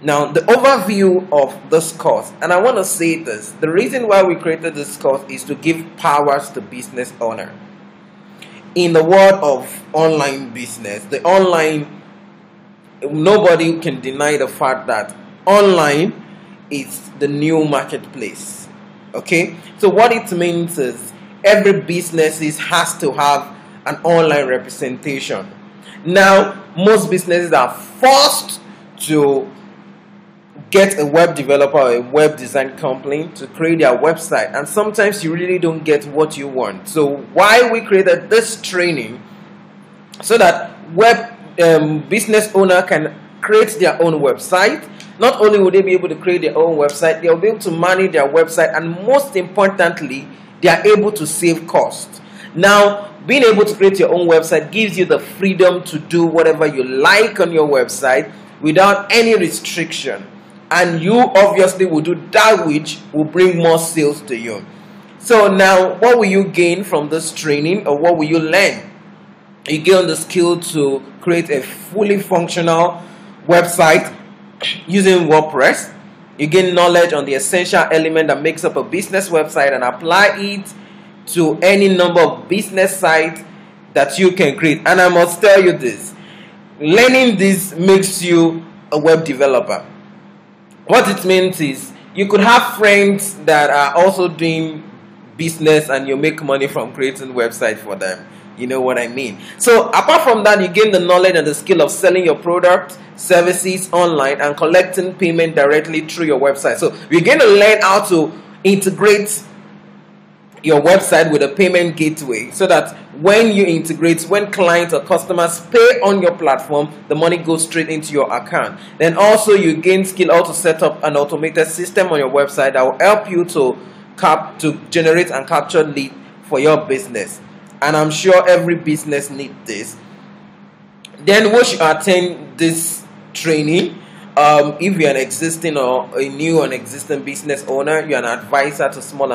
Now, the overview of this course, and I want to say this, the reason why we created this course is to give powers to business owner. In the world of online business, the online, nobody can deny the fact that online is the new marketplace, okay? So what it means is every business has to have an online representation. Now, most businesses are forced to get a web developer or a web design company to create their website, and sometimes you really don't get what you want. So why we created this training, so that web business owner can create their own website. Not only will they be able to create their own website, they'll be able to manage their website, and most importantly, they are able to save costs. Now, being able to create your own website gives you the freedom to do whatever you like on your website without any restriction. And you obviously will do that which will bring more sales to you. So now, what will you gain from this training, or what will you learn? You gain the skill to create a fully functional website using WordPress. You gain knowledge on the essential element that makes up a business website and apply it to any number of business sites that you can create. And I must tell you this, learning this makes you a web developer. What it means is you could have friends that are also doing business and you make money from creating websites for them. You know what I mean? So apart from that, you gain the knowledge and the skill of selling your product, services online and collecting payment directly through your website. So you're going to learn how to integrate your website with a payment gateway, so that when you integrate, when clients or customers pay on your platform, the money goes straight into your account. Then also you gain skill how to set up an automated system on your website that will help you to generate and capture leads for your business. And I'm sure every business needs this. Then once you attend this training, if you're an existing or a new and existing business owner, you're an advisor to small,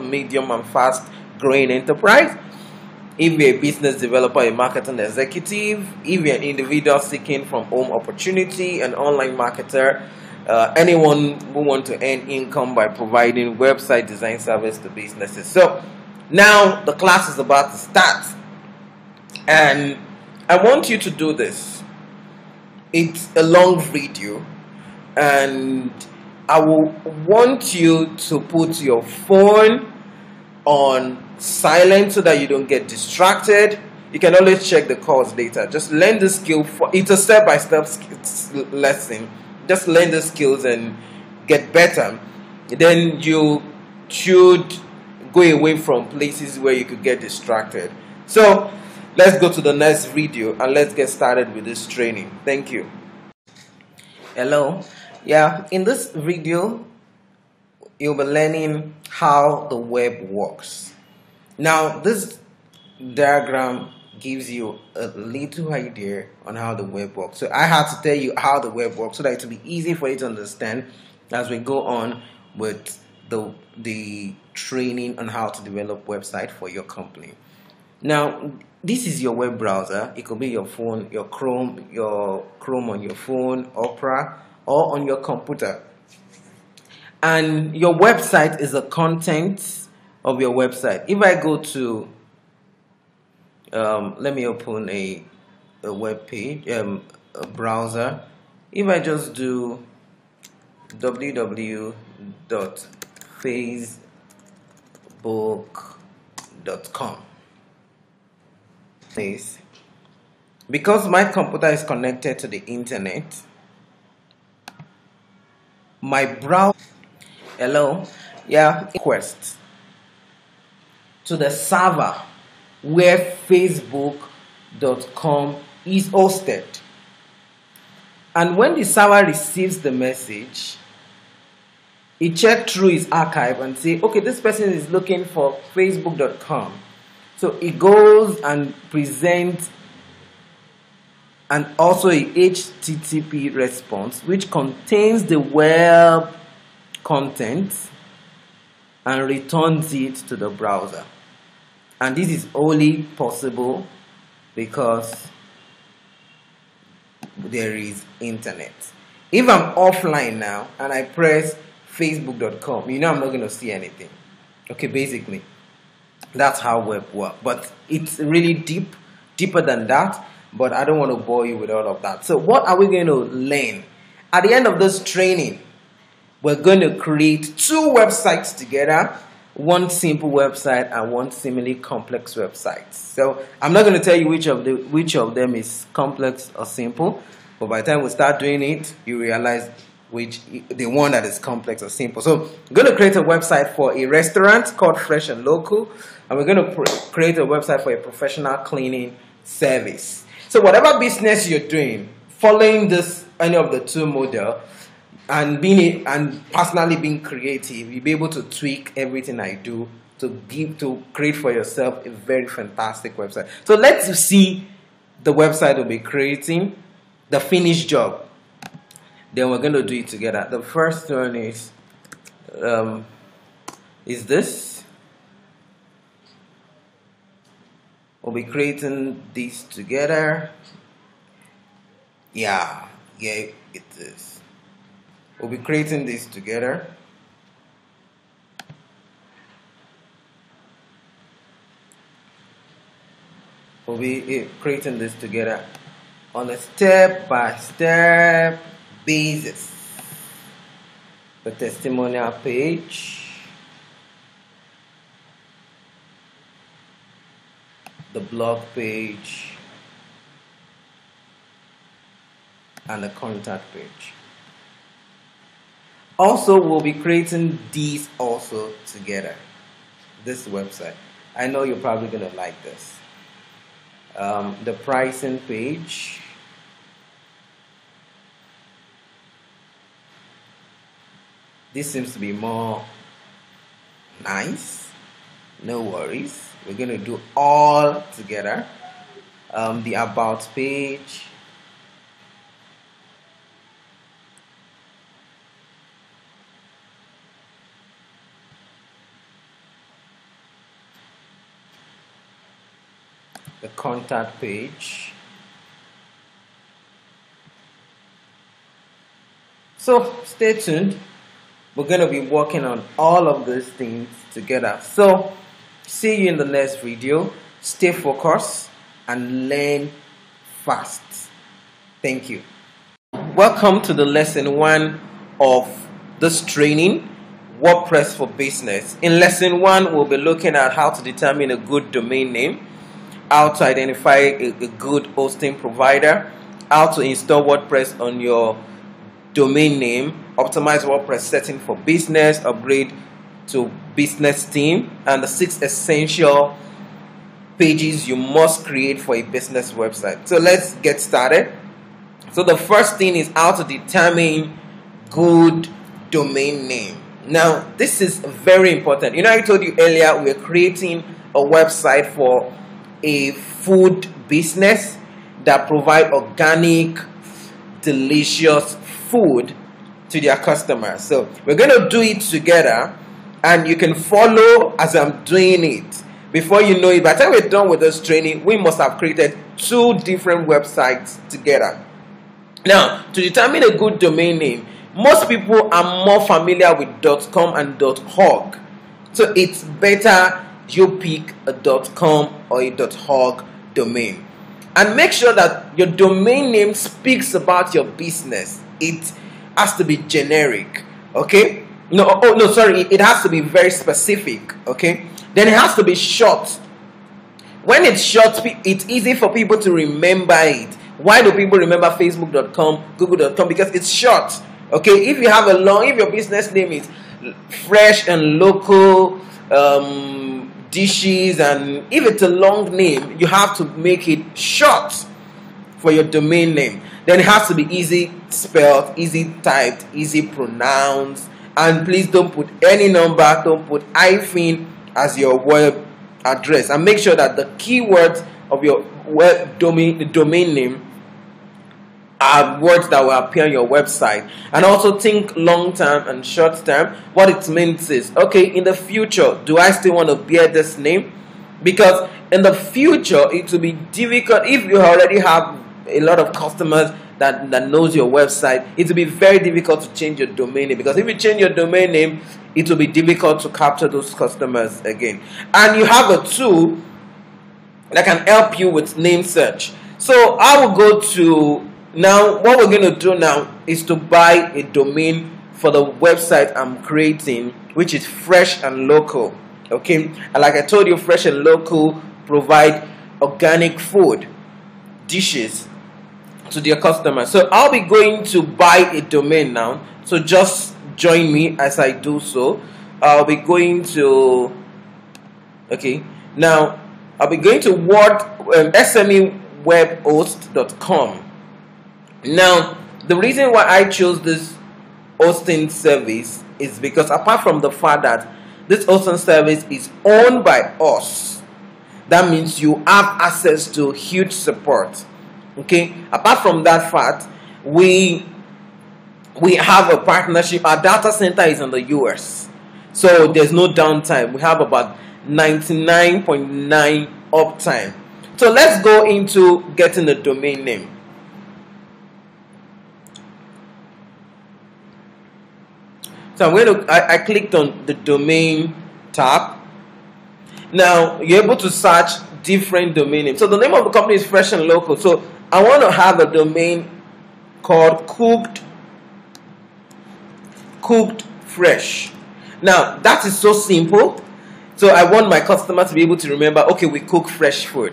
medium, and fast-growing enterprise. If you're a business developer, a marketing executive, if you're an individual seeking from home opportunity, an online marketer, anyone who wants to earn income by providing website design service to businesses. So now the class is about to start, and I want you to do this. It's a long video, and I will want you to put your phone on silent so that you don't get distracted. You can always check the course later. Just learn the skill. It's a step-by-step lesson. Just learn the skills and get better. Then you should go away from places where you could get distracted. So let's go to the next video and let's get started with this training. Thank you. Hello. Yeah, in this video, you'll be learning how the web works. Now, this diagram gives you a little idea on how the web works. So I had to tell you how the web works so that it will be easy for you to understand as we go on with the training on how to develop website for your company. Now, this is your web browser. It could be your phone, your Chrome on your phone, Opera, or on your computer. And your website is the content of your website. If I go to, let me open a web page, a browser. If I just do www.facebook.com. This, because my computer is connected to the internet, my browser request to the server where facebook.com is hosted, and when the server receives the message, it checks through his archive and say, okay, this person is looking for facebook.com. So it goes and presents and also a HTTP response which contains the web content and returns it to the browser. And this is only possible because there is internet. If I'm offline now and I press facebook.com, you know I'm not going to see anything. Okay, basically, that's how web works. But it's really deep, deeper than that. But I don't want to bore you with all of that. So what are we going to learn? At the end of this training, we're going to create two websites together. One simple website and one seemingly complex website. So I'm not going to tell you which of them is complex or simple. But by the time we start doing it, you realize which the one that is complex or simple. So I'm going to create a website for a restaurant called Fresh and Local. And we're going to create a website for a professional cleaning service. So whatever business you're doing, following this any of the two model, and personally being creative, you'll be able to tweak everything I do to create for yourself a very fantastic website. So let's see the website we'll be creating, the finished job. Then we're going to do it together. The first one is this. We'll be creating these together. Yeah, it is. We'll be creating this together. We'll be creating this together on a step-by-step basis. The testimonial page, the blog page, and the contact page. Also, we'll be creating these also together, this website. I know you're probably going to like this. The pricing page. This seems to be more nice. No worries. We're going to do all together. The about page. The contact page. So stay tuned. We're going to be working on all of these things together. So see you in the next video. Stay focused and learn fast. Thank you. Welcome to the lesson 1 of this training, WordPress for Business. In lesson 1, we'll be looking at how to determine a good domain name, how to identify a good hosting provider, how to install WordPress on your domain name, optimize WordPress setting for business, upgrade to business theme, and the 6 essential pages you must create for a business website. So let's get started. So the first thing is how to determine good domain name. Now this is very important. You know, I told you earlier we are creating a website for a food business that provide organic, delicious food to their customers. So we're going to do it together, and you can follow as I'm doing it. Before you know it, by the time we're done with this training, we must have created two different websites together. Now, to determine a good domain name, most people are more familiar with .com and .org. So it's better you pick a .com or a .org domain, and make sure that your domain name speaks about your business. It has to be generic, okay? It has to be very specific, okay? Then it has to be short. When it's short, it's easy for people to remember it. Why do people remember facebook.com, google.com? Because it's short, okay? If you have a long, if your business name is Fresh and Local, dishes, and if it's a long name, you have to make it short for your domain name. Then it has to be easy spelled, easy typed, easy pronounced, and please don't put any number, don't put hyphen as your web address, and make sure that the keywords of your web domain name are words that will appear on your website. And also think long term and short term. What it means is, okay, in the future, do I still want to bear this name? Because in the future, it will be difficult if you already have a lot of customers that knows your website, it will be very difficult to change your domain name, because if you change your domain name, it will be difficult to capture those customers again. And you have a tool that can help you with name search. So I will go to, now what we're going to do now is to buy a domain for the website I'm creating, which is Fresh and Local. Okay, and like I told you, Fresh and Local provide organic food dishes to their customers. So I'll be going to buy a domain now, so just join me as I do so. I'll be going to, okay, now I'll be going to smewebhost.com. Now the reason why I chose this hosting service is because, apart from the fact that this hosting service is owned by us, that means you have access to huge support. Okay, apart from that fact, we have a partnership. Our data center is in the US, so there's no downtime. We have about 99.9% uptime. So let's go into getting the domain name. So I'm going to, I clicked on the domain tab. Now you're able to search different domain names. So the name of the company is Fresh and Local. So I want to have a domain called cooked fresh. Now that is so simple. So I want my customer to be able to remember, okay, we cook fresh food.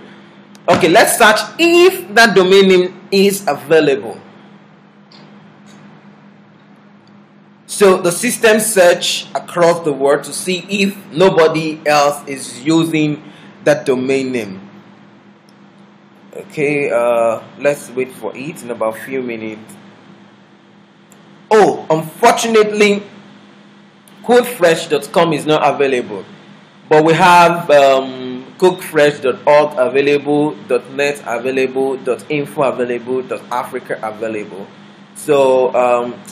Okay, let's search if that domain name is available. So the system search across the world to see if nobody else is using that domain name. Okay, let's wait for it in about a few minutes. Oh, unfortunately, cookfresh.com is not available, but we have cookfresh.org available, .net available, .info available, .africa available. So,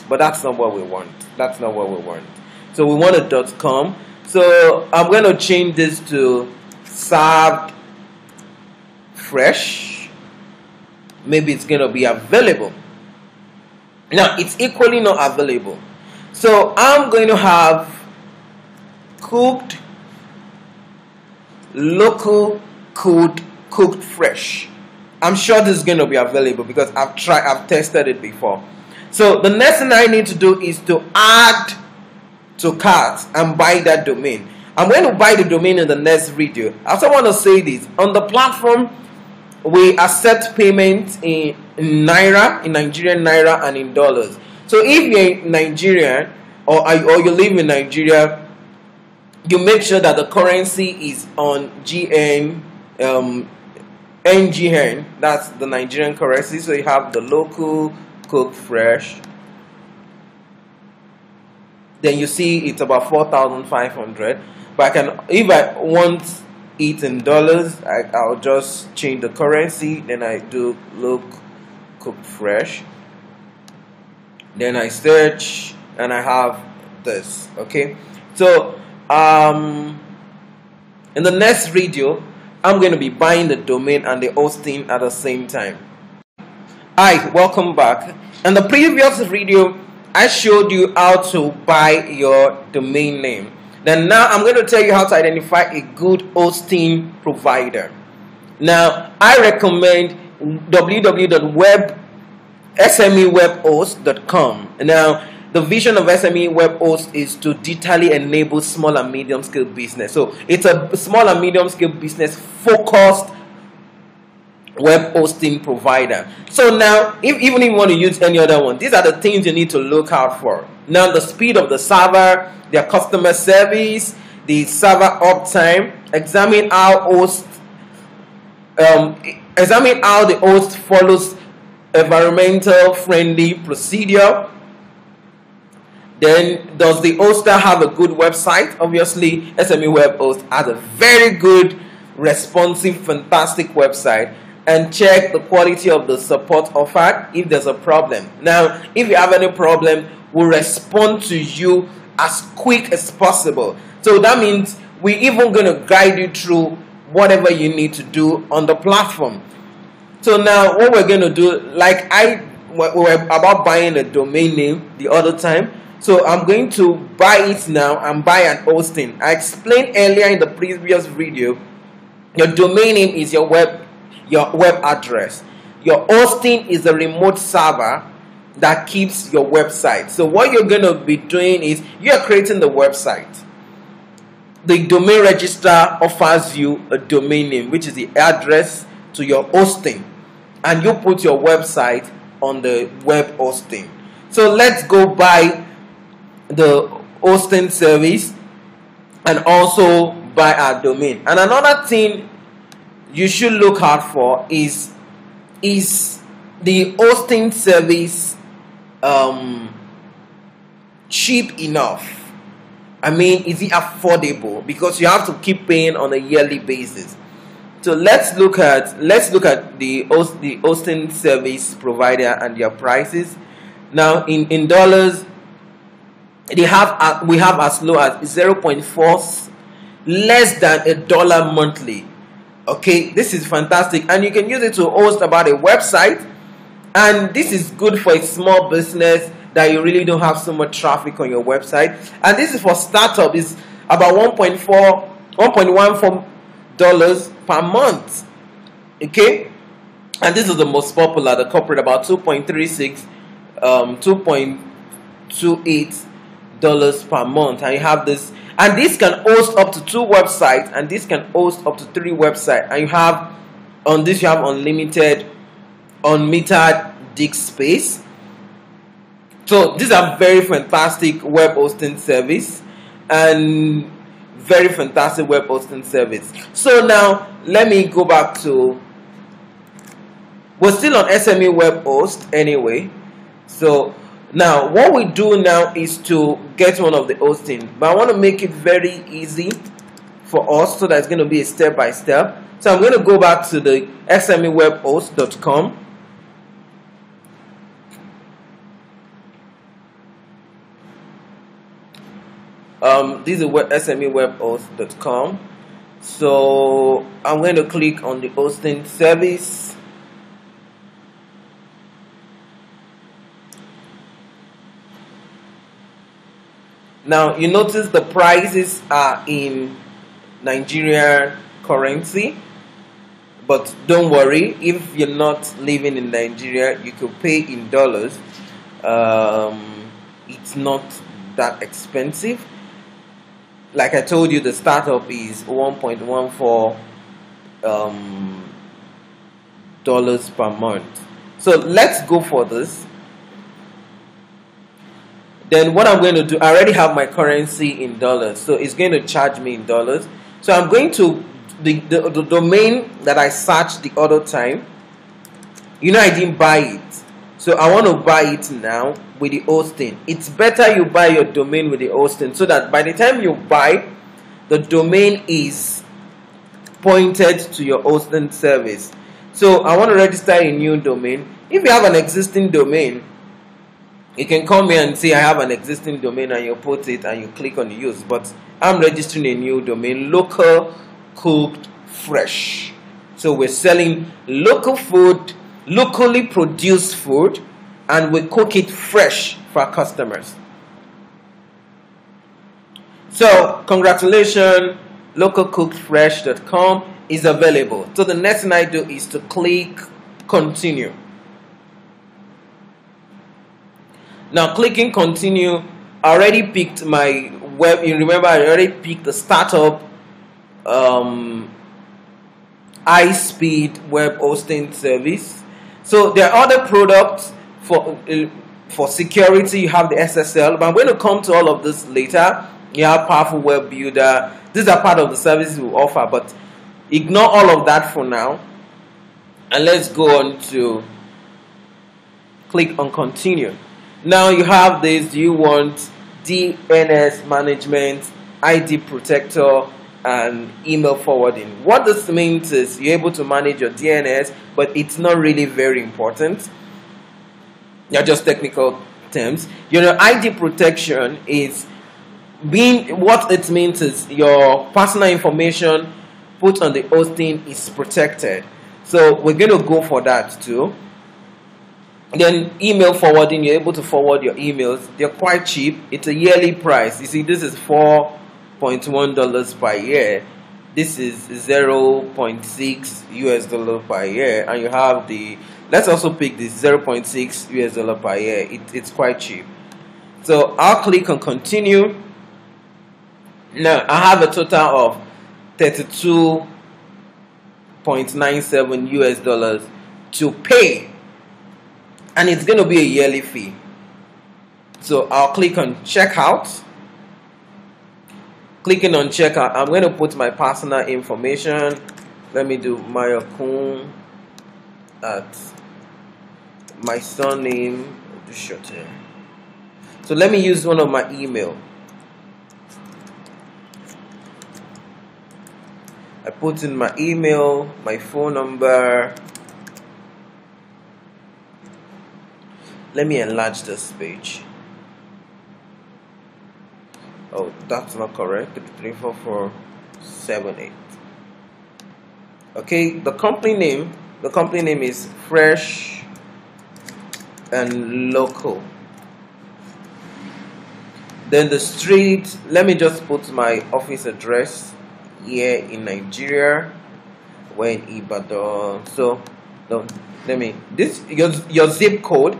but that's not what we want. That's not what we want. So we want a .com. So I'm going to change this to served fresh. Maybe it's going to be available. Now it's equally not available. So I'm going to have cooked local, cooked fresh. I'm sure this is going to be available because I've tried, I've tested it before. So the next thing I need to do is to add to cart and buy that domain. I'm going to buy the domain in the next video. I also want to say this. On the platform, we accept payments in Naira, in Nigerian Naira, and in dollars. So if you're Nigerian or you live in Nigeria, you make sure that the currency is on GN, NGN. That's the Nigerian currency. So you have the local, cook fresh. Then you see it's about 4,500. But I can, if I want it in dollars, I'll just change the currency. Then I do look, cook fresh. Then I search and I have this. Okay. So in the next video, I'm going to be buying the domain and the hosting at the same time. Hi, welcome back. In the previous video, I showed you how to buy your domain name. Then now I'm going to tell you how to identify a good hosting provider. Now I recommend smewebhost.com. Now the vision of SME Web Host is to digitally enable small and medium scale business. So it's a small and medium scale business focused web hosting provider. So now, if, even if you want to use any other one, these are the things you need to look out for. Now, the speed of the server, their customer service, the server uptime. Examine how host, examine how the host follows environmental friendly procedure. Then, does the hoster have a good website? Obviously, SME Web Host has a very good, responsive, fantastic website. And check the quality of the support offered if there's a problem. Now, if you have any problem, we'll respond to you as quick as possible. So that means we're even going to guide you through whatever you need to do on the platform. So now what we're going to do, like I we were about buying a domain name the other time. So I'm going to buy it now and buy an hosting. I explained earlier in the previous video, your domain name is your web address. Your hosting is a remote server that keeps your website. So what you're going to be doing is you're creating the website. The domain registrar offers you a domain name, which is the address to your hosting, and you put your website on the web hosting. So let's go buy the hosting service and also buy our domain. And another thing you should look out for is the hosting service cheap enough? I mean, is it affordable? Because you have to keep paying on a yearly basis. So let's look at the hosting service provider and their prices. Now in dollars, we have as low as 0.4, less than $1 monthly. Okay, this is fantastic, and you can use it to host about a website, and this is good for a small business that you really don't have so much traffic on your website. And this is for startup, is about $1.14 per month. Okay, and this is the most popular, the corporate, about $2.28 per month. And you have this, and this can host up to 2 websites, and this can host up to 3 websites, and you have on this, you have unlimited unmetered disk space. So these are very fantastic web hosting service, and very fantastic web hosting service. So now let me go back to, we're still on SME web host anyway. So now what we do now is to get one of the hosting, but I want to make it very easy for us, so that's going to be a step by step. So I'm going to go back to the smewebhost.com. This is smewebhost.com. So I'm going to click on the hosting service. Now you notice the prices are in Nigerian currency, but don't worry, if you're not living in Nigeria, you could pay in dollars. It's not that expensive. Like I told you, the startup is $1.14 dollars per month. So let's go for this. Then what I'm going to do, I already have my currency in dollars, so it's going to charge me in dollars. So I'm going to the domain that I searched the other time. You know, I didn't buy it, so I want to buy it now with the hosting. It's better you buy your domain with the hosting, so that by the time you buy, the domain is pointed to your hosting service. So I want to register a new domain. If you have an existing domain, you can come here and say I have an existing domain, and you put it and you click on use. But I'm registering a new domain, local cooked fresh. So we're selling local food, locally produced food, and we cook it fresh for our customers. So congratulations, localcookedfresh.com is available. So the next thing I do is to click continue. Now clicking continue, I already picked my web, you remember I already picked the startup high speed web hosting service. So there are other products. For security, you have the SSL, but I'm going to come to all of this later. You have Powerful Web Builder. These are part of the services we offer, but ignore all of that for now. And let's go on to click on continue. Now you have this. You want DNS management, ID protector, and email forwarding. What this means is you're able to manage your DNS, but it's not really very important. They're just technical terms. Your ID protection is being, what it means is your personal information put on the hosting is protected. So we're going to go for that too. Then email forwarding, you're able to forward your emails. They're quite cheap. It's a yearly price. You see, this is $4.1 per year. This is $0.6 per year, and you have the, let's also pick this $0.6 per year. It's quite cheap. So I'll click on continue. Now I have a total of $32.97 to pay, and it's going to be a yearly fee. So I'll click on checkout. Clicking on checkout, I'm going to put my personal information. Let me do Mayokun at my surname. So let me use one of my email. I put in my email, my phone number. Let me enlarge this page. Oh, that's not correct. 3447 8. Okay, the company name. The company name is Fresh and Local. Then the street. Let me just put my office address here in Nigeria. We're in Ibadan. So, no, let me. This your zip code.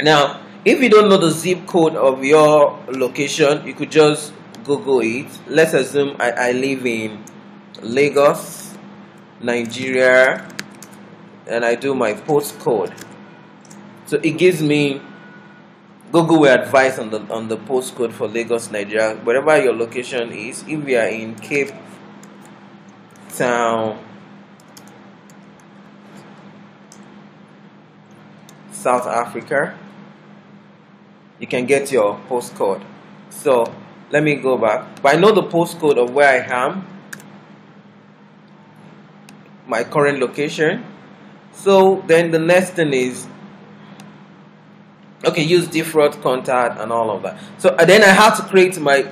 Now, if you don't know the zip code of your location, you could just Google it. Let's assume I live in Lagos, Nigeria, and I do my postcode. So it gives me, Google will advise on the postcode for Lagos, Nigeria, wherever your location is. If you are in Cape Town, South Africa, you can get your postcode. So let me go back. But I know the postcode of where I am, my current location. So then the next thing is, okay, use default contact and all of that. So then I have to create my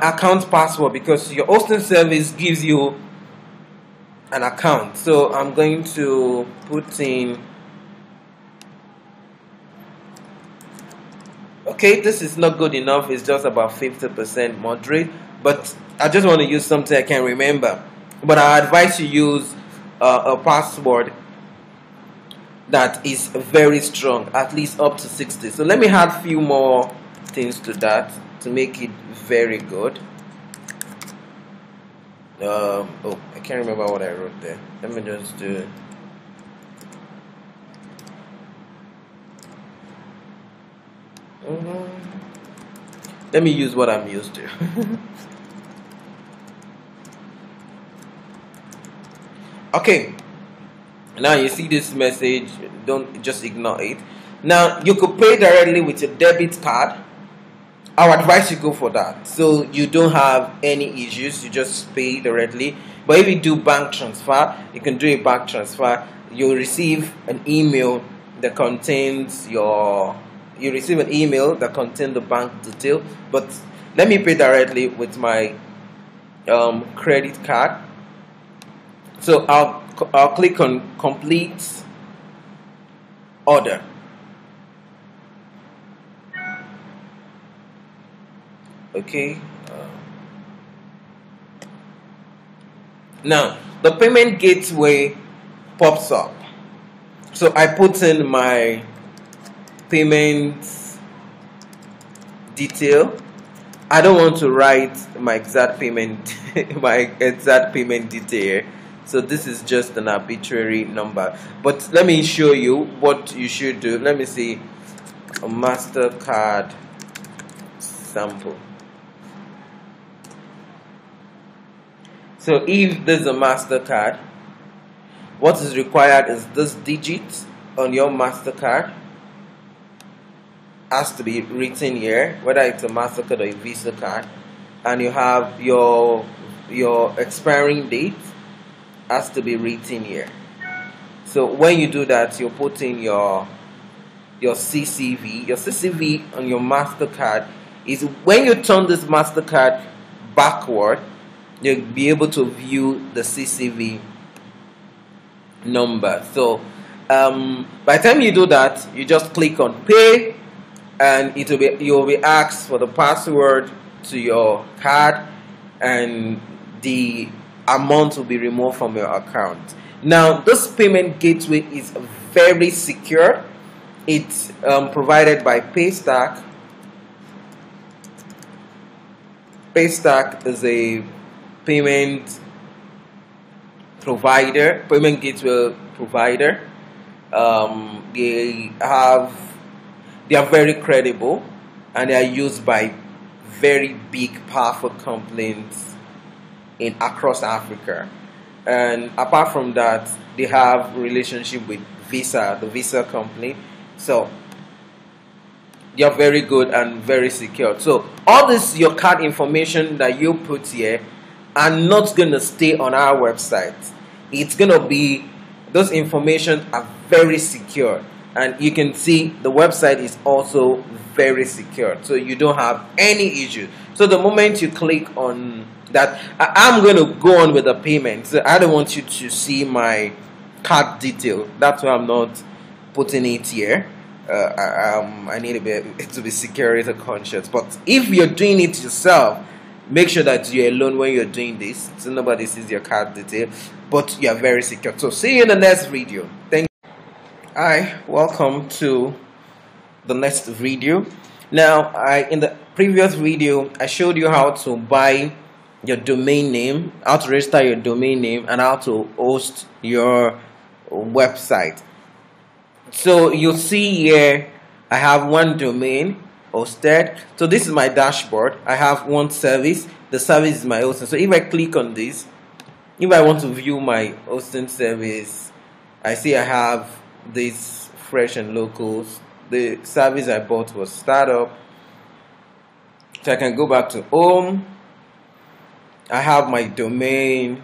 account password, because your hosting service gives you an account. So I'm going to put in, okay, this is not good enough. It's just about 50% moderate, but I just want to use something I can remember. But I advise you use a password that is very strong, at least up to 60. So let me add a few more things to that to make it very good. Oh, I can't remember what I wrote there. Let me just do it. Let me use what I'm used to. Okay, now you see this message, don't just ignore it. Now you could pay directly with your debit card. I would advise you go for that, so you don't have any issues. You just pay directly. But if you do bank transfer, you can do a bank transfer. You'll receive an email that contains your, you receive an email that contains the bank detail. But let me pay directly with my credit card. So I'll click on complete order. Okay. Now the payment gateway pops up. So I put in my payment detail. I don't want to write my exact payment detail. So this is just an arbitrary number. But let me show you what you should do. Let me see a MasterCard sample. So if there's a MasterCard, what is required is this digit on your MasterCard has to be written here, whether it's a MasterCard or a Visa card, and you have your expiring date has to be written here. So when you do that, you put in your CCV. Your CCV on your MasterCard is when you turn this MasterCard backward, you'll be able to view the CCV number. So by the time you do that, you just click on pay, and it will be, you'll be asked for the password to your card, and the amount will be removed from your account. Now, this payment gateway is very secure. It's provided by Paystack. Paystack is a payment provider, payment gateway provider. They are very credible, and they are used by very big, powerful companies across Africa. And apart from that, they have relationship with Visa, the Visa company. So they are very good and very secure. So all this, your card information that you put here, are not going to stay on our website. It's going to be, those information are very secure, and you can see the website is also very secure, so you don't have any issue. So the moment you click on that, I'm going to go on with the payment, so I don't want you to see my card detail. That's why I'm not putting it here. I need to be security conscious. But if you're doing it yourself, make sure that you're alone when you're doing this, so nobody sees your card detail, but you're very secure. So see you in the next video. Thank you. Hi, welcome to the next video. Now, in the previous video, I showed you how to buy your domain name, how to register your domain name, and how to host your website. So you see here, I have one domain hosted. So this is my dashboard. I have one service. The service is my hosting. So if I click on this, if I want to view my hosting service, I see I have this Fresh and Locals. The service I bought was Startup. So I can go back to home. I have my domain.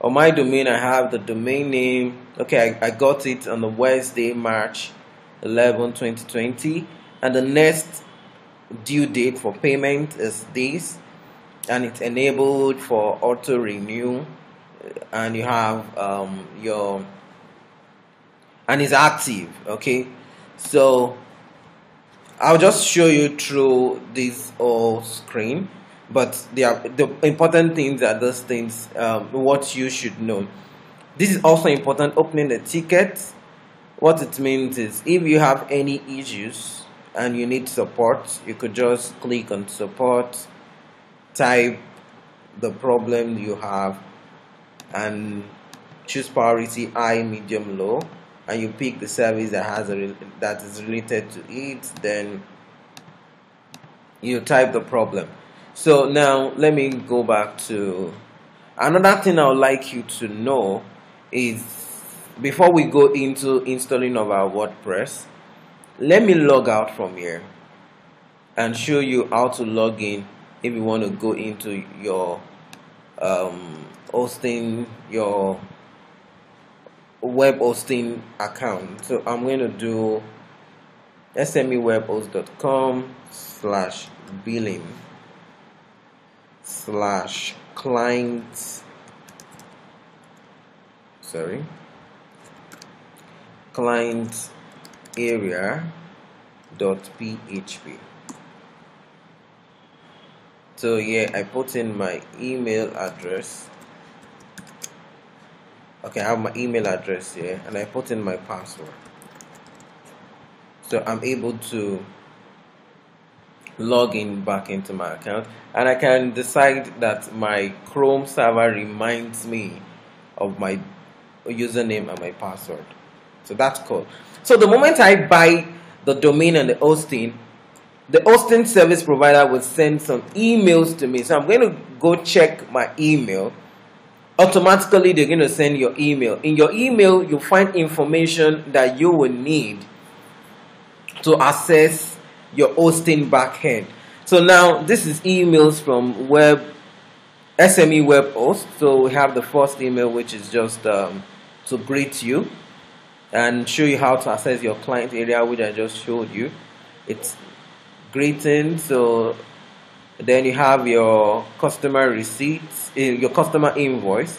On my domain, I have the domain name. Okay, I got it on the Wednesday, March 11, 2020. And the next due date for payment is this, and it's enabled for auto renew, and you have and it's active. Okay, so I'll just show you through this whole screen, but the important things are those things what you should know. This is also important, opening the ticket. What it means is if you have any issues and you need support, you could just click on support, type the problem you have, and choose priority high, medium, low, and you pick the service that is related to it. Then you type the problem. So now let me go back to another thing I would like you to know is, before we go into installing of our WordPress, let me log out from here and show you how to log in if you want to go into your hosting, your web hosting account. So I'm going to do smewebhost.com/billing/client area.php. So yeah, I put in my email address. Okay, I have my email address here, and I put in my password, so I'm able to log in back into my account, and I can decide that my Chrome server reminds me of my username and my password. So that's cool. So the moment I buy the domain and the hosting service provider will send some emails to me. So I'm going to go check my email. Automatically, they're going to send your email. In your email, you'll find information that you will need to access your hosting backend. So now, this is emails from SME Web Host. So we have the first email, which is just to greet you and show you how to access your client area, which I just showed you. It's greeting. So then you have your customer receipts, your customer invoice.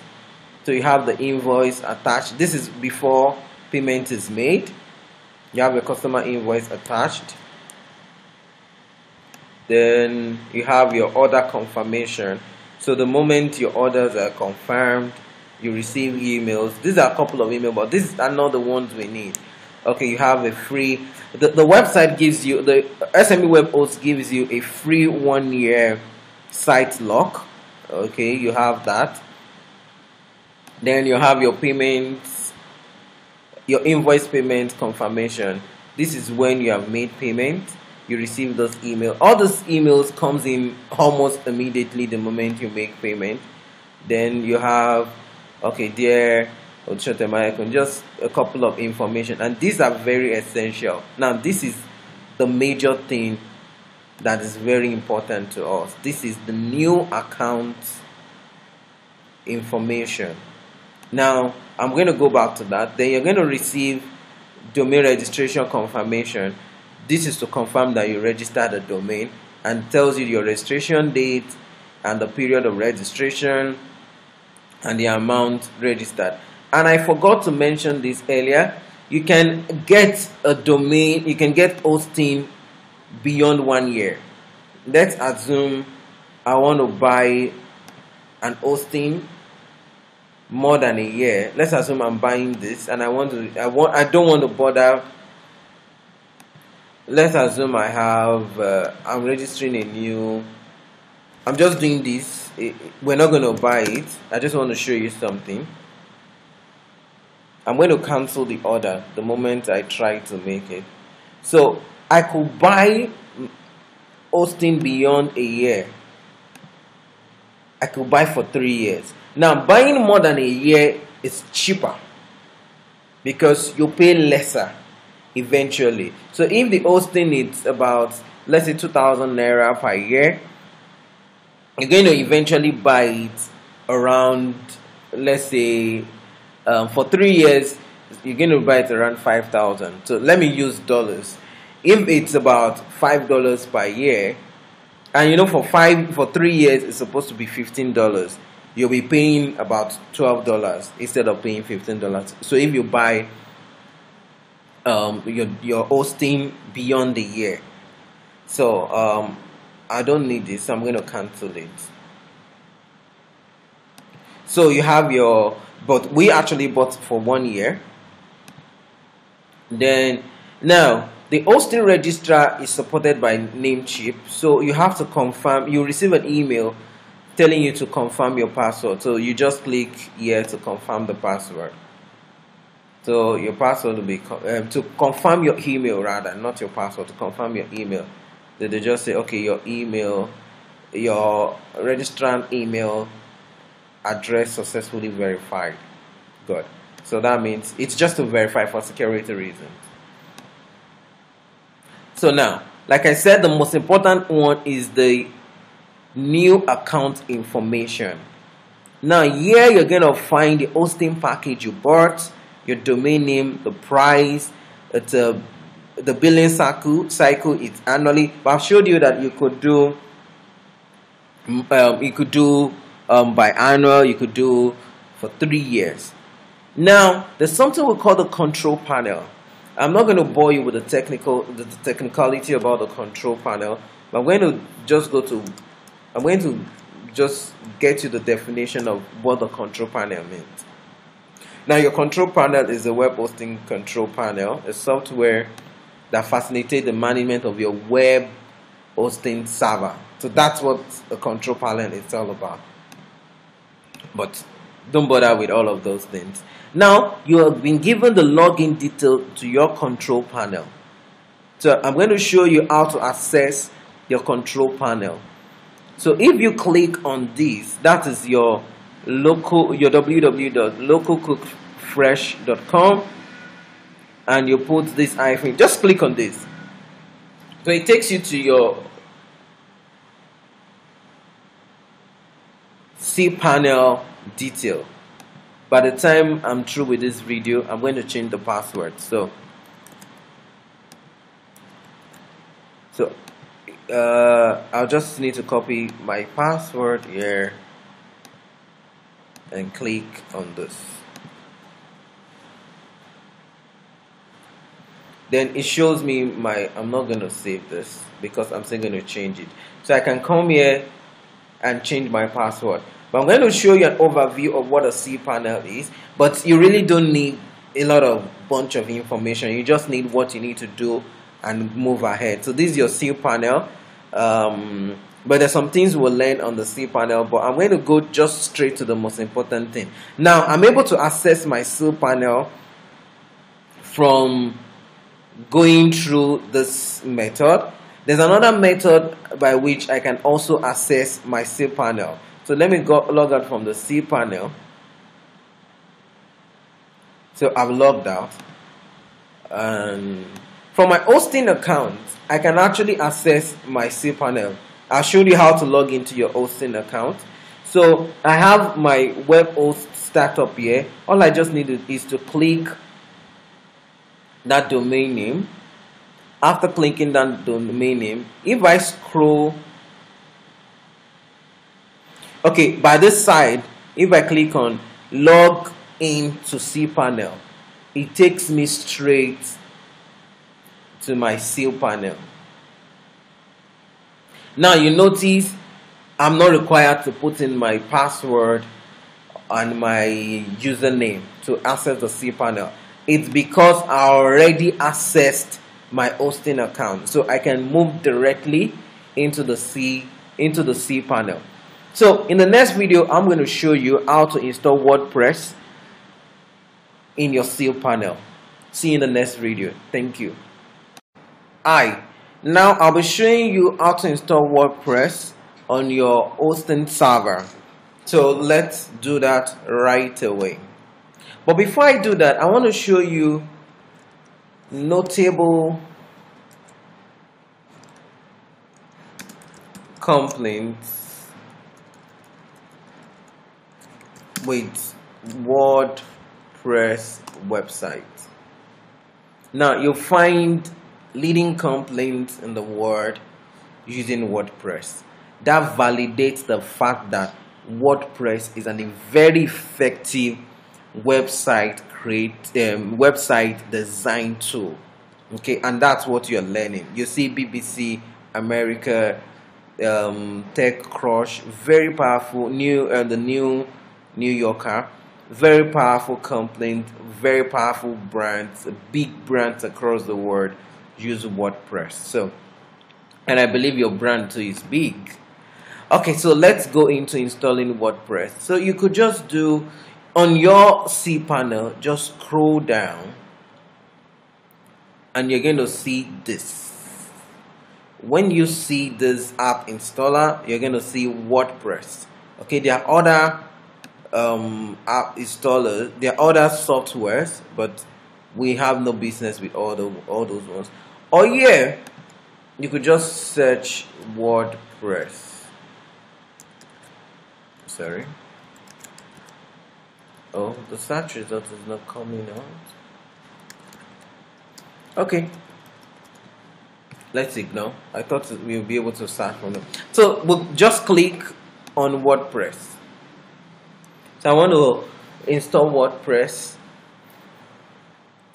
So you have the invoice attached. This is before payment is made. You have a customer invoice attached. Then you have your order confirmation. So the moment your orders are confirmed, you receive emails. These are a couple of emails, but these are not the ones we need. Okay, you have a free, the website gives you, the SME Web Host gives you a free 1-year site lock. Okay, you have that. Then you have your payments, your invoice payment confirmation. This is when you have made payment. You receive those emails. All those emails comes in almost immediately the moment you make payment. Then you have, okay, dear Olusegun, just a couple of information, and these are very essential. Now this is the major thing that is very important to us. This is the new account information. Now I'm going to go back to that. Then you're going to receive domain registration confirmation. This is to confirm that you registered a domain, and tells you your registration date and the period of registration and the amount registered. And I forgot to mention this earlier. You can get a domain, you can get hosting beyond 1 year. Let's assume I want to buy an hosting more than a year. Let's assume I'm buying this and I don't want to bother. Let's assume I have, I'm registering a new, I'm just doing this. We're not going to buy it. I just want to show you something. I'm going to cancel the order the moment I try to make it. So I could buy hosting beyond a year. I could buy for 3 years. Now buying more than a year is cheaper because you pay lesser eventually. So if the hosting is about, let's say 2,000 naira per year, you're going to eventually buy it around, let's say, for 3 years, you're going to buy it around 5,000. So let me use dollars. If it's about $5 per year, and you know for 3 years it's supposed to be $15. You'll be paying about $12 instead of paying $15. So if you buy your hosting beyond the year, so I don't need this, so I'm going to cancel it. So you have your, but we actually bought for 1 year. Then now the hosting registrar is supported by Namecheap, so you have to confirm. You receive an email telling you to confirm your password, so you just click here to confirm the password. So your password will be to confirm your email, rather, not your password, to confirm your email. So they just say, okay, your email, your registrant email address successfully verified. Good. So that means it's just to verify for security reasons. So now, like I said, the most important one is the new account information. Now here you're going to find the hosting package you bought, your domain name, the price, the billing cycle, it's annually. But I've showed you that you could do biannual, you could do for 3 years. Now there's something we call the control panel. I'm not going to bore you with the technicality about the control panel, but I'm going to just get you the definition of what the control panel means. Now your control panel is a web hosting control panel, a software that facilitates the management of your web hosting server. So that's what a control panel is all about. But don't bother with all of those things. Now you have been given the login detail to your control panel. So I'm going to show you how to access your control panel. So if you click on this, that is your local, your www.localcookfresh.com, and you put this hyphen, just click on this. So it takes you to your cPanel detail. By the time I'm through with this video, I'm going to change the password. So I'll just need to copy my password here. and click on this. Then it shows me my, I'm not going to save this because I'm still going to change it. So I can come here and change my password. But I'm going to show you an overview of what a cPanel is, but you really don't need a lot of bunch of information. You just need what you need to do and move ahead. So this is your cPanel. But there's some things we'll learn on the cPanel, but I'm going to go just straight to the most important thing. Now, I'm able to access my cPanel from going through this method. There's another method by which I can also access my cPanel. So let me go log out from the cPanel. So I've logged out. And from my hosting account, I can actually access my cPanel. I'll show you how to log into your hosting account. So I have my web host startup here. All I just need is to click that domain name. After clicking that domain name, if I scroll, okay, by this side, if I click on log in to cPanel, it takes me straight to my cPanel. Now you notice I'm not required to put in my password and my username to access the cPanel. It's because I already accessed my hosting account, so I can move directly into the cPanel. So in the next video, I'm going to show you how to install WordPress in your cPanel. See you in the next video. Thank you. Hi. Now I'll be showing you how to install WordPress on your hosting server. So let's do that right away. But before I do that, I want to show you notable complaints with WordPress website. Now you'll find leading complaints in the world using WordPress. That validates the fact that WordPress is a very effective website design tool. Okay, and that's what you're learning. You see BBC America, TechCrunch, very powerful. The New Yorker, very powerful complaint, very powerful brands, big brands across the world use WordPress. So, and I believe your brand too is big. Okay, so let's go into installing WordPress. So you could just do on your cPanel, just scroll down and you're going to see this. When you see this app installer, you're going to see WordPress. Okay, there are other app installers, there are other softwares, but we have no business with all those ones. Or yeah, you could just search WordPress. Sorry. Oh, the search result is not coming out. Okay. Let's ignore. I thought we would be able to search from them. So we'll just click on WordPress. So I want to install WordPress.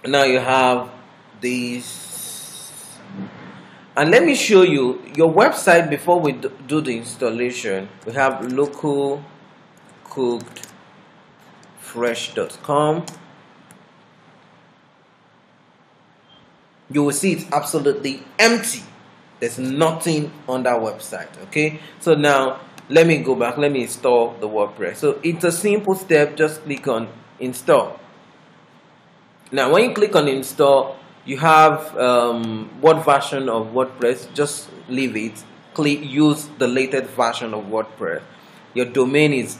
Now you have these, and let me show you your website before we do the installation. We have localcookedfresh.com. You will see it's absolutely empty. There's nothing on that website. Okay, so now let me go back. Let me install the WordPress. So it's a simple step. Just click on install. Now when you click on install, you have what version of WordPress, just leave it, click use the latest version of WordPress. Your domain is,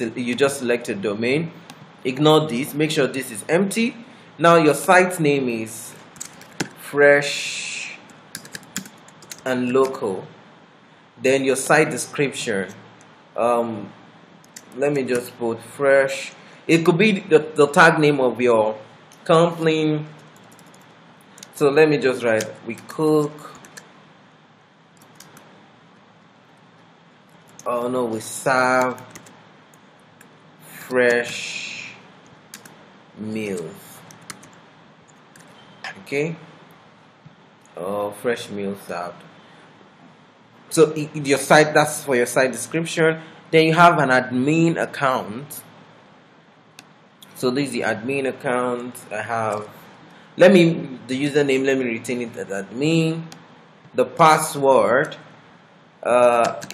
you just select a domain, ignore this, make sure this is empty. Now your site name is fresh and local, then your site description, let me just put fresh, it could be the tag name of your complaint. So let me just write, we cook, oh no, we serve fresh meal. Okay, oh, fresh meals out. So your site, that's for your site description. Then you have an admin account. So this is the admin account. I have, let me, the username, let me retain it as admin. The password,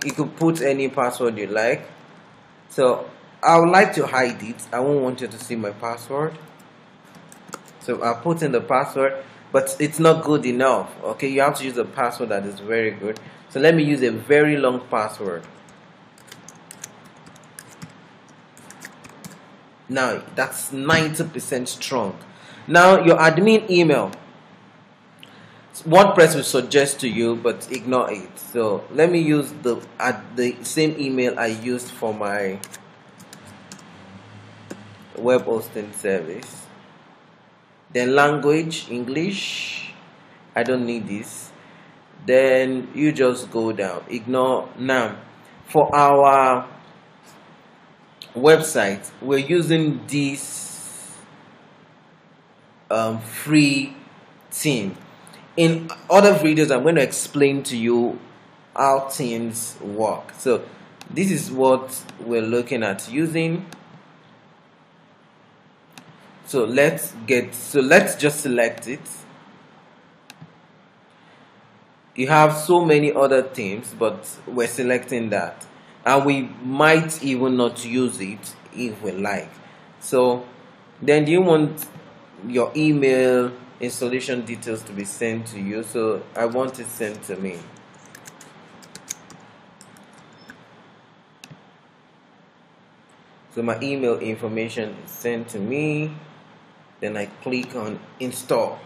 you could put any password you like. So I would like to hide it. I won't want you to see my password. So I'll put in the password, but it's not good enough. Okay, you have to use a password that is very good. So let me use a very long password. Now that's 90% strong. Now your admin email, WordPress will suggest to you, but ignore it. So let me use the same email I used for my web hosting service. Then language, English, I don't need this. Then you just go down, ignore now. For our website, we're using this free theme. In other videos, I'm going to explain to you how themes work. So this is what we're looking at using. So let's just select it. You have so many other themes, but we're selecting that, and we might even not use it if we like. So then you want your email installation details to be sent to you. So I want it sent to me. So my email information is sent to me. Then I click on install.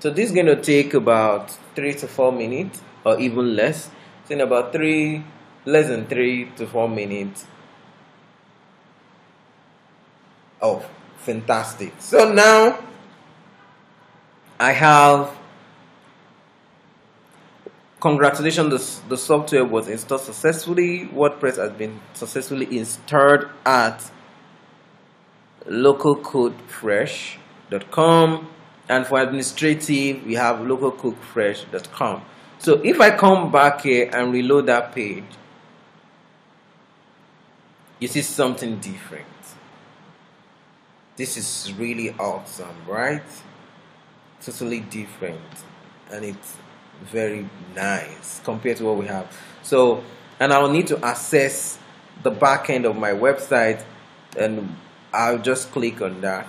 So this is going to take about 3 to 4 minutes or even less. So in about less than three to four minutes. Oh, fantastic. So now I have, congratulations, the software was installed successfully. WordPress has been successfully installed at localcodefresh.com, and for administrative we have localcodefresh.com. So if I come back here and reload that page, you see something different. This is really awesome, right? Totally different, and it's very nice compared to what we have. So, and I'll need to access the back end of my website, and I'll just click on that.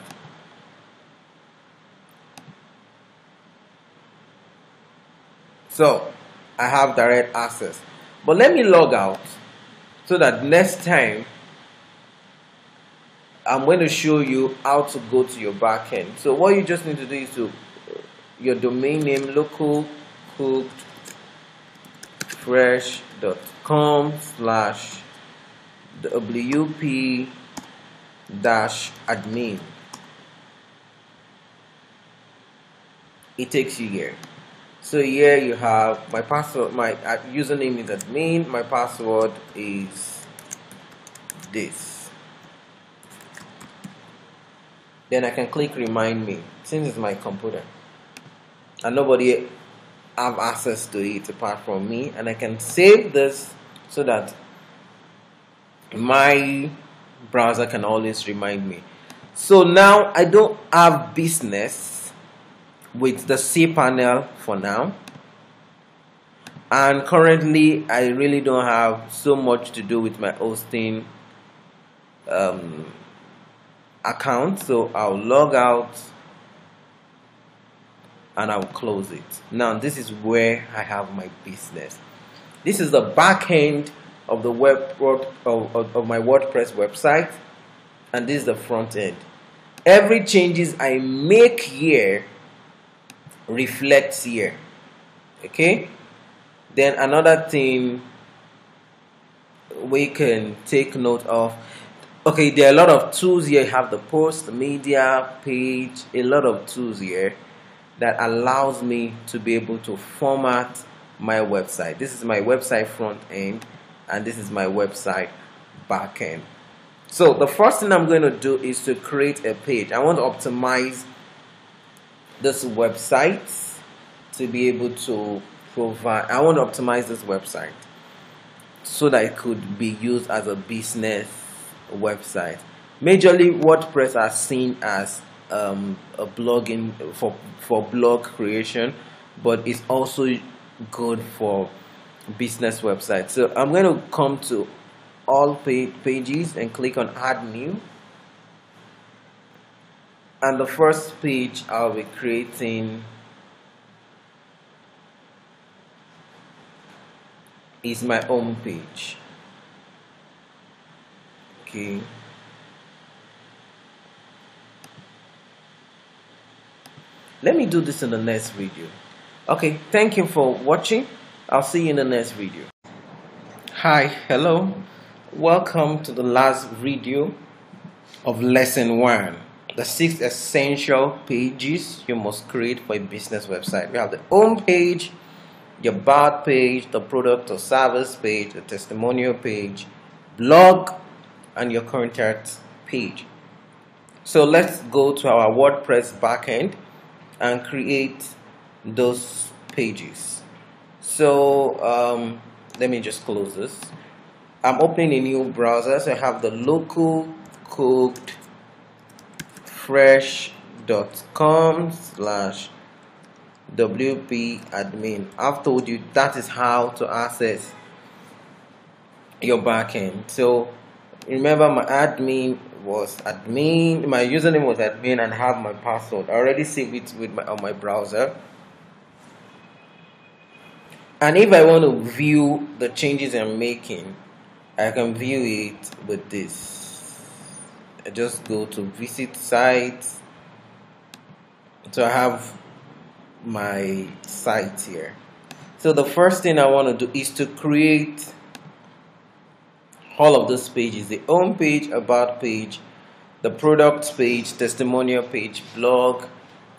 So I have direct access, but let me log out so that next time I'm going to show you how to go to your back end. So what you just need to do is to your domain name, localcodefresh.com/wp-admin. It takes you here. So here you have my password, my username is admin, my password is this. Then I can click remind me, since it's my computer and nobody have access to it apart from me, and I can save this so that my browser can always remind me. So now I don't have business with the cPanel for now, and currently I really don't have so much to do with my hosting account. So I'll log out and I'll close it. Now this is where I have my business. This is the back end of the of my WordPress website, and this is the front end. Every changes I make here reflects here. Okay, then another thing we can take note of. Okay, there are a lot of tools here. You have the post, the media, page, a lot of tools here that allows me to be able to format my website. This is my website front end, and this is my website back end. So the first thing I'm going to do is to create a page. I want to optimize this website to be able to provide, I want to optimize this website so that it could be used as a business website. Majorly WordPress are seen as a blogging for blog creation, but it's also good for business websites. So I'm going to come to all pages and click on add new, and the first page I'll be creating is my home page. Okay, let me do this in the next video. Okay, thank you for watching. I'll see you in the next video. Hi, hello, welcome to the last video of lesson 1, the 6 essential pages you must create for a business website. We have the home page, your about page, the product or service page, the testimonial page, blog, and your contact page. So let's go to our WordPress backend and create those pages. So let me just close this. I'm opening a new browser, so I have the localcodefresh.com/wp-admin. I've told you that is how to access your backend. So remember, my admin was admin, my username was admin, and I have my password. I already saved it with on my browser. And if I want to view the changes I'm making, I can view it with this. I just go to visit sites. So I have my site here. So the first thing I want to do is to create all of these pages: the home page, about page, the products page, testimonial page, blog,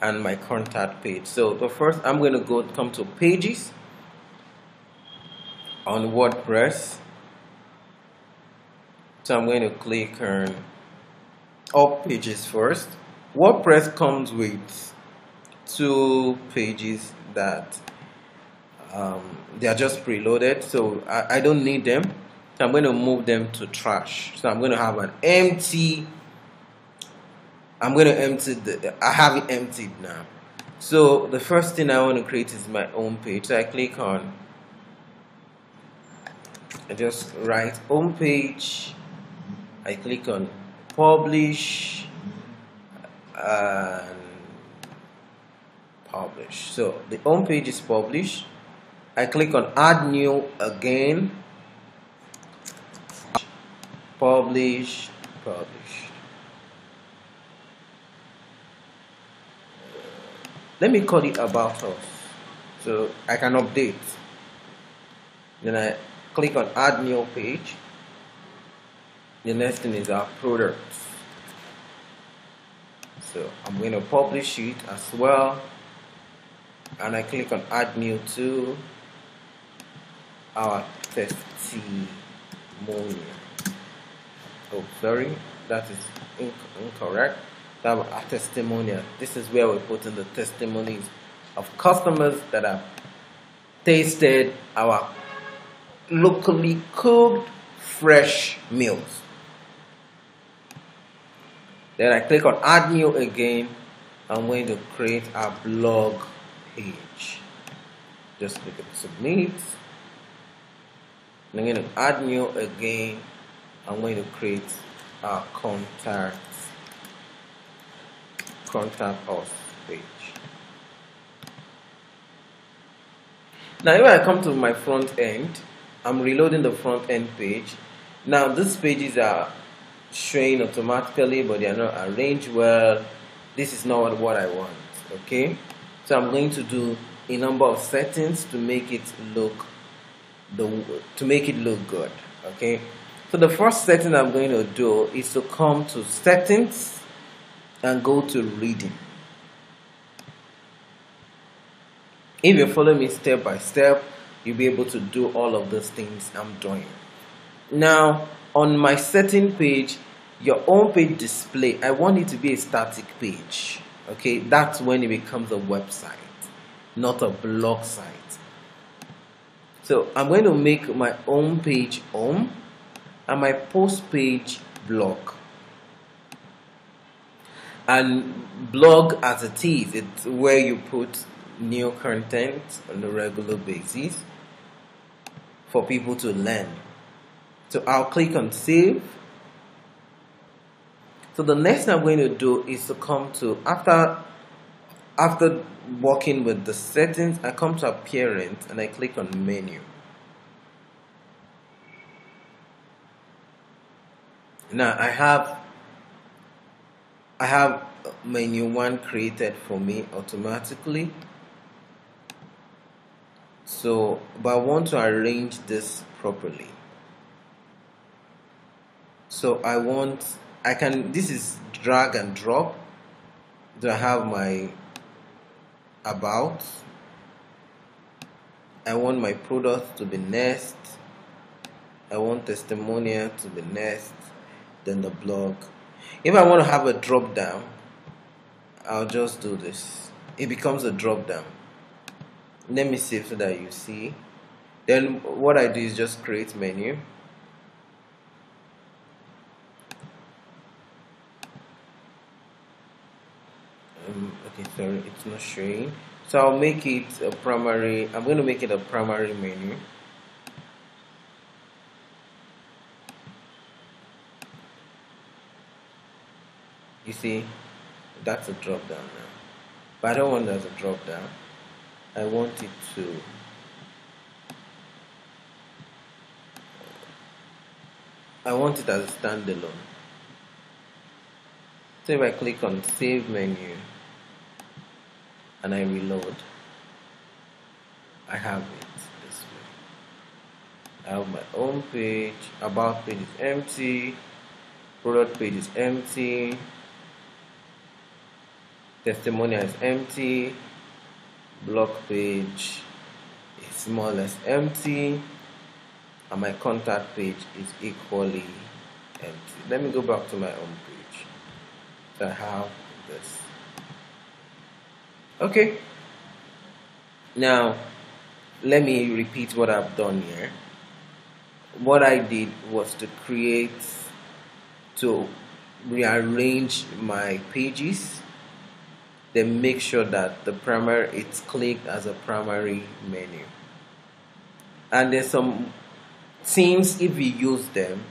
and my contact page. So the first, I'm going to come to pages on WordPress. So I'm going to click on all pages first. WordPress comes with 2 pages that they are just preloaded, so I don't need them. So I'm going to move them to trash. So I'm going to have an empty. I have it emptied now. So the first thing I want to create is my home page. So I click on. I just write home page. I click on publish and publish. So the home page is published. I click on add new again, publish, publish. Let me call it about us so I can update. Then I click on add new page. The next thing is our products. So I'm going to publish it as well. And I click on add new to our testimonial. Oh, sorry, that is incorrect. That was our testimonial. This is where we put in the testimonies of customers that have tasted our locally cooked fresh meals. Then I click on add new again. I'm going to create a blog page. Just click on submit. I'm going to add new again. I'm going to create a contact us page. Now if I come to my front end, I'm reloading the front end page. Now these pages are showing automatically, but they are not arranged well. This is not what I want. Okay, so I'm going to do a number of settings to make it look good. Okay, so the first setting I'm going to do is to come to settings and go to reading. If you follow me step by step, you'll be able to do all of those things I'm doing. Now on my setting page, your own page display, I want it to be a static page. Okay, that's when it becomes a website, not a blog site. So I'm going to make my own page home and my post page blog. And blog as it is, it's where you put new content on a regular basis for people to learn. So I'll click on save. So the next thing I'm going to do is to come to, after working with the settings, I come to appearance and I click on menu. Now I have menu 1 created for me automatically. So, but I want to arrange this properly. So this is drag and drop. So I have my about. I want my product to be next. I want testimonial to be next. Then the blog. If I want to have a drop down, I'll just do this. It becomes a drop down. Let me save so that you see. Then what I do is just create menu. Okay, sorry, it's not showing. So I'll make it a primary. I'm going to make it a primary menu. You see, that's a drop down now. But I don't want that as a drop down. I want it to. I want it as a standalone. So if I click on save menu and I reload, I have it this way. I have my own page, about page is empty, product page is empty, testimonial is empty, blog page is more or less empty, and my contact page is equally empty. Let me go back to my own page. So I have this. Okay, now let me repeat what I've done here. What I did was to rearrange my pages, then make sure that the primary, it's clicked as a primary menu. And there's some things, if you use them,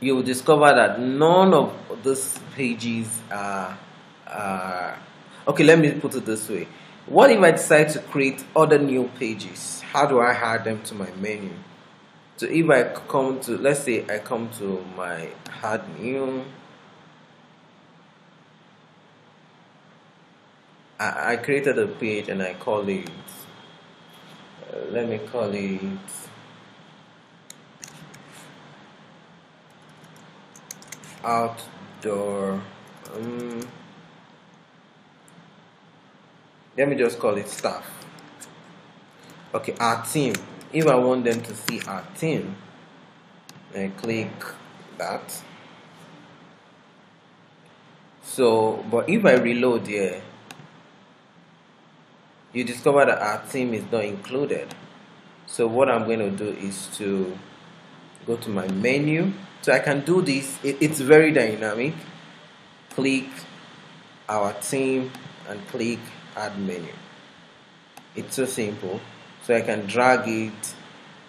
you will discover that none of these pages are okay, let me put it this way. What if I decide to create other new pages? How do I add them to my menu? So if I come to, let's say I come to my add new, I created a page and I call it, let me call it outdoor, let me just call it staff. Okay, our team. If I want them to see our team, I click that. So, but if I reload here, you discover that our team is not included. So what I'm going to do is to go to my menu. So I can do this. It's very dynamic. Click our team and click add menu. It's so simple. So I can drag it.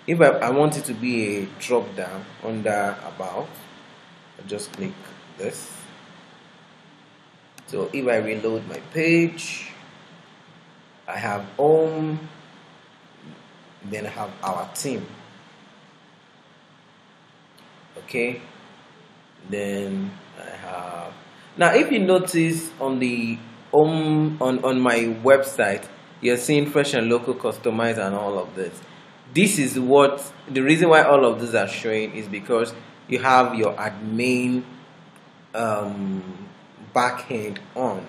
If I want it to be a drop down under about, I just click this. So if I reload my page, I have home, then I have our team. Okay, then I have, now if you notice on the on my website, you're seeing fresh and local, customized, and all of this. This is what the reason why all of these are showing is because you have your admin backend on.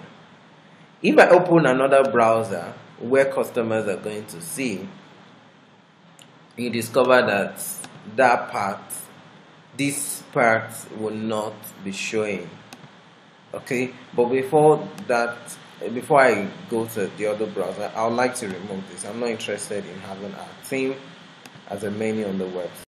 If I open another browser where customers are going to see, you discover that that part this part will not be showing. Okay, but before that, before I go to the other browser, I would like to remove this. I'm not interested in having a theme as a menu on the website.